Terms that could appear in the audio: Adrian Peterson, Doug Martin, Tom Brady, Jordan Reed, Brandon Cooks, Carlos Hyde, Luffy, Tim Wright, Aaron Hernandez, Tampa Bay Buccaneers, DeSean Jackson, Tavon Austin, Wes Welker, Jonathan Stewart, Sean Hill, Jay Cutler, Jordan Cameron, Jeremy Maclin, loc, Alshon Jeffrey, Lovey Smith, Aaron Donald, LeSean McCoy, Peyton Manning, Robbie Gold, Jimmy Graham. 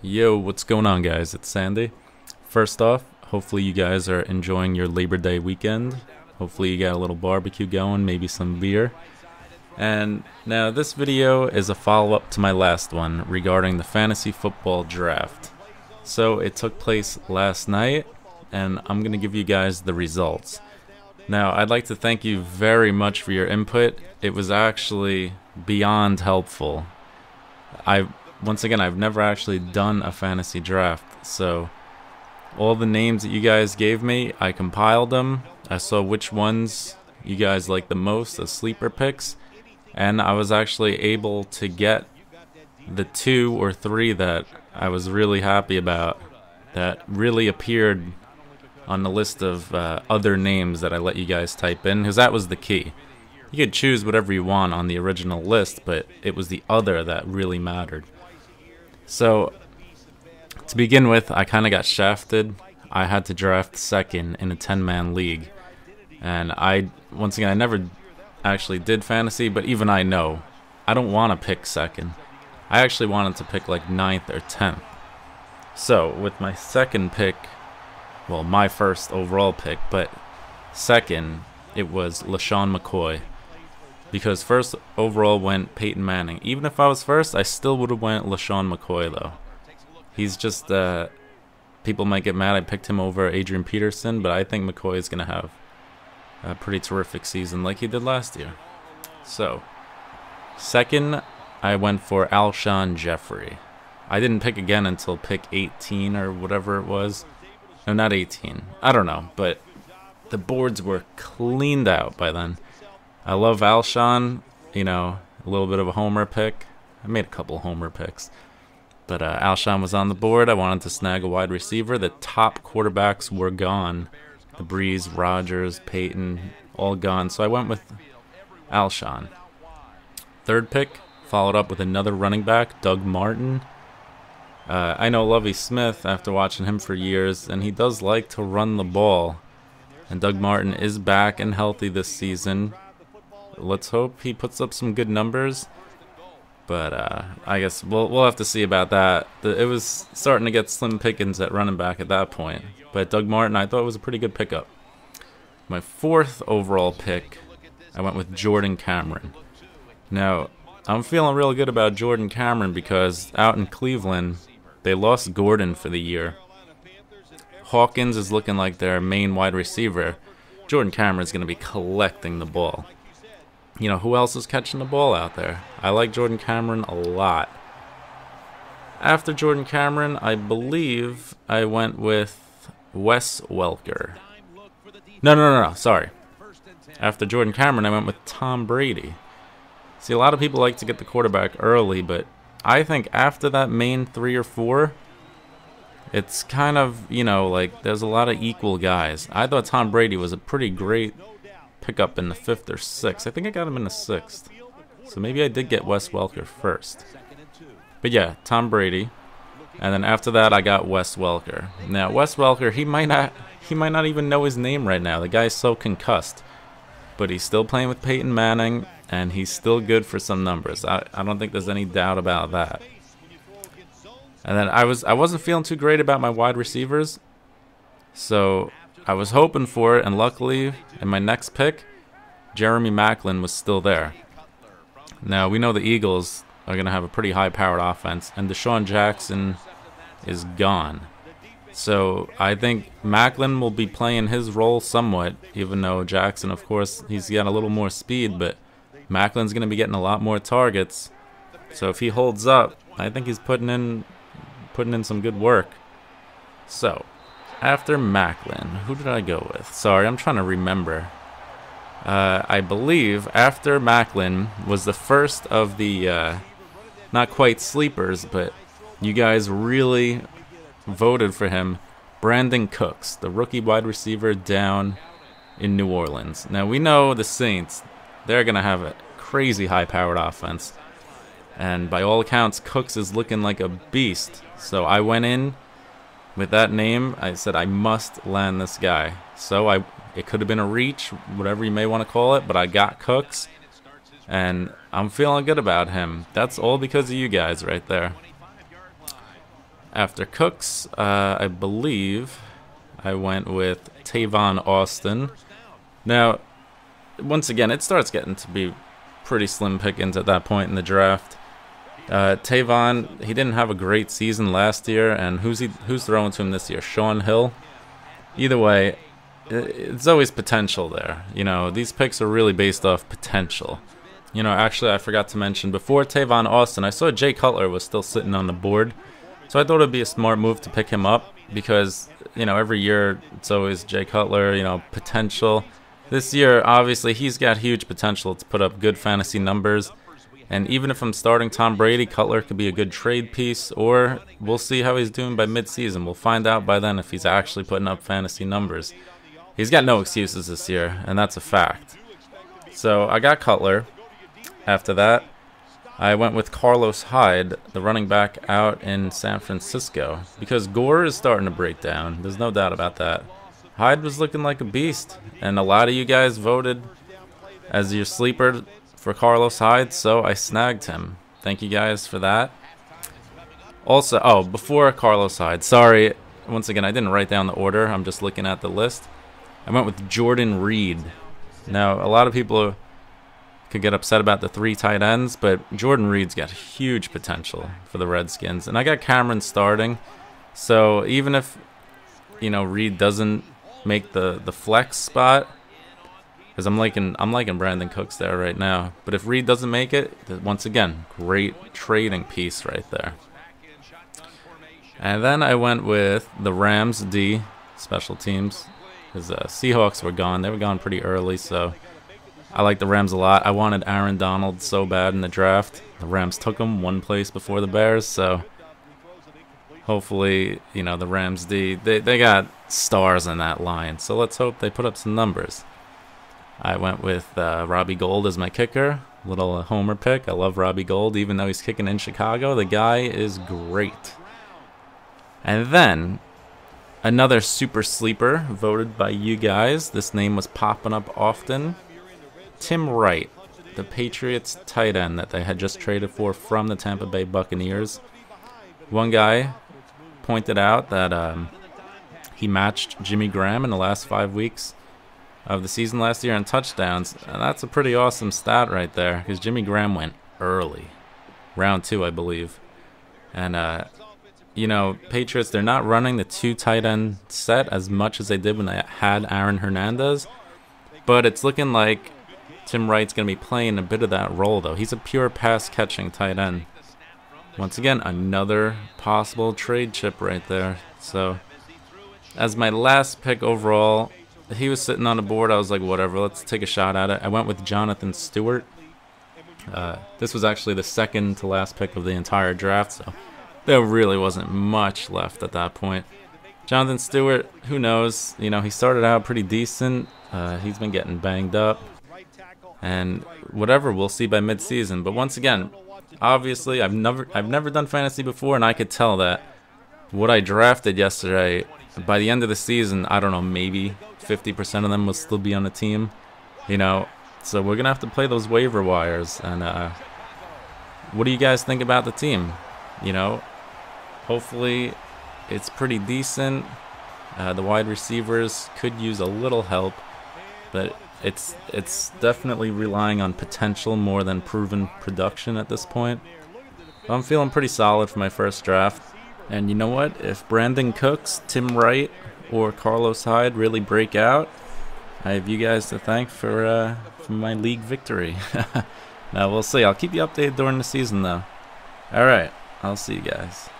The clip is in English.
Yo, what's going on, guys? It's Sandy. First off, hopefully you guys are enjoying your Labor Day weekend. Hopefully you got a little barbecue going, maybe some beer. And now this video is a follow-up to my last one regarding the fantasy football draft. So it took place last night, and I'm going to give you guys the results. Now, I'd like to thank you very much for your input. It was actually beyond helpful. Once again, I've never actually done a fantasy draft, so all the names that you guys gave me, I compiled them. I saw which ones you guys liked the most as sleeper picks, and I was actually able to get the 2 or 3 that I was really happy about that really appeared on the list of other names that I let you guys type in, because that was the key. You could choose whatever you want on the original list, but it was the other that really mattered. So, to begin with, I kind of got shafted. I had to draft second in a 10-man league. And once again, I never actually did fantasy, but even I know, I don't want to pick second. I actually wanted to pick like 9th or 10th. So, with my second pick, well, my first overall pick, but second, it was LeSean McCoy. Because first overall went Peyton Manning. Even if I was first, I still would have went LeSean McCoy, though. He's just, people might get mad I picked him over Adrian Peterson, but I think McCoy is going to have a pretty terrific season like he did last year. So, second, I went for Alshon Jeffrey. I didn't pick again until pick 18 or whatever it was. No, not 18. I don't know, but the boards were cleaned out by then. I love Alshon, you know, a little bit of a homer pick. I made a couple homer picks. But Alshon was on the board. I wanted to snag a wide receiver. The top quarterbacks were gone. The Breeze, Rodgers, Peyton, all gone. So I went with Alshon. Third pick, followed up with another running back, Doug Martin. I know Lovey Smith after watching him for years, and he does like to run the ball. And Doug Martin is back and healthy this season. Let's hope he puts up some good numbers, but I guess we'll have to see about that. It was starting to get slim pickings at running back at that point, but Doug Martin I thought was a pretty good pickup. My fourth overall pick, I went with Jordan Cameron. Now, I'm feeling real good about Jordan Cameron because out in Cleveland, they lost Gordon for the year. Hawkins is looking like their main wide receiver. Jordan Cameron's going to be collecting the ball. You know, who else is catching the ball out there? I like Jordan Cameron a lot. After Jordan Cameron, I believe I went with Wes Welker. No, sorry. After Jordan Cameron, I went with Tom Brady. See, a lot of people like to get the quarterback early, but I think after that main 3 or 4, it's kind of, you know, like there's a lot of equal guys. I thought Tom Brady was a pretty great pickup in the 5th or 6th. I think I got him in the 6th. So maybe I did get Wes Welker first. But yeah, Tom Brady. And then after that I got Wes Welker. Now Wes Welker, he might not even know his name right now. The guy's so concussed. But he's still playing with Peyton Manning and he's still good for some numbers. I don't think there's any doubt about that. And then I wasn't feeling too great about my wide receivers. So I was hoping for it, and luckily, in my next pick, Jeremy Maclin was still there. Now, we know the Eagles are going to have a pretty high-powered offense, and DeSean Jackson is gone. So I think Maclin will be playing his role somewhat, even though Jackson, of course, he's got a little more speed, but Macklin's going to be getting a lot more targets. So if he holds up, I think he's putting in some good work. So, after Maclin, who did I go with? Sorry, I'm trying to remember. I believe after Maclin was the first of the, not quite sleepers, but you guys really voted for him, Brandon Cooks, the rookie wide receiver down in New Orleans. Now, we know the Saints, they're going to have a crazy high-powered offense. And by all accounts, Cooks is looking like a beast. So I went in with that name, I said I must land this guy. So it could have been a reach, whatever you may want to call it, but I got Cooks, and I'm feeling good about him. That's all because of you guys right there. After Cooks, I believe I went with Tavon Austin. Now, once again, it starts getting to be pretty slim pickings at that point in the draft. Tavon, he didn't have a great season last year, and who's throwing to him this year? Sean Hill? Either way, it's always potential there. You know, these picks are really based off potential. You know, actually, I forgot to mention, before Tavon Austin, I saw Jay Cutler was still sitting on the board. So I thought it would be a smart move to pick him up because, you know, every year it's always Jay Cutler, you know, potential. This year, obviously, he's got huge potential to put up good fantasy numbers. And even if I'm starting Tom Brady, Cutler could be a good trade piece, or we'll see how he's doing by midseason. We'll find out by then if he's actually putting up fantasy numbers. He's got no excuses this year, and that's a fact. So I got Cutler. After that, I went with Carlos Hyde, the running back out in San Francisco, because Gore is starting to break down. There's no doubt about that. Hyde was looking like a beast, and a lot of you guys voted as your sleeper for Carlos Hyde, so I snagged him. Thank you guys for that. Also, oh, before Carlos Hyde, sorry, once again, I didn't write down the order. I'm just looking at the list. I went with Jordan Reed. Now, a lot of people could get upset about the 3 tight ends, but Jordan Reed's got huge potential for the Redskins, and I got Cameron starting, so even if, you know, Reed doesn't make the flex spot, because I'm liking Brandon Cooks there right now. But if Reed doesn't make it, once again, great trading piece right there. And then I went with the Rams D, special teams, because Seahawks were gone. They were gone pretty early, so I like the Rams a lot. I wanted Aaron Donald so bad in the draft. The Rams took him one place before the Bears, so hopefully, you know, the Rams D, they got stars in that line, so let's hope they put up some numbers. I went with Robbie Gold as my kicker, little homer pick. I love Robbie Gold, even though he's kicking in Chicago. The guy is great. And then another super sleeper voted by you guys. This name was popping up often. Tim Wright, the Patriots tight end that they had just traded for from the Tampa Bay Buccaneers. One guy pointed out that he matched Jimmy Graham in the last 5 weeks of the season last year in touchdowns. And that's a pretty awesome stat right there, because Jimmy Graham went early, round 2, I believe. And, you know, Patriots, they're not running the 2 tight end set as much as they did when they had Aaron Hernandez. But it's looking like Tim Wright's going to be playing a bit of that role, though. He's a pure pass-catching tight end. Once again, another possible trade chip right there. So as my last pick overall, he was sitting on the board. I was like, whatever, let's take a shot at it. I went with Jonathan Stewart. This was actually the second to last pick of the entire draft, so there really wasn't much left at that point. Jonathan Stewart, who knows? You know, he started out pretty decent. He's been getting banged up. And whatever, we'll see by midseason. But once again, obviously, I've never done fantasy before, and I could tell that what I drafted yesterday, by the end of the season, I don't know, maybe 50% of them will still be on the team, you know. So we're gonna have to play those waiver wires. And what do you guys think about the team? You know, hopefully it's pretty decent. The wide receivers could use a little help, but it's definitely relying on potential more than proven production at this point. I'm feeling pretty solid for my first draft. And you know what? If Brandon Cooks, Tim Wright, or Carlos Hyde really break out, I have you guys to thank for my league victory. Now we'll see. I'll keep you updated during the season, though. All right. I'll see you guys.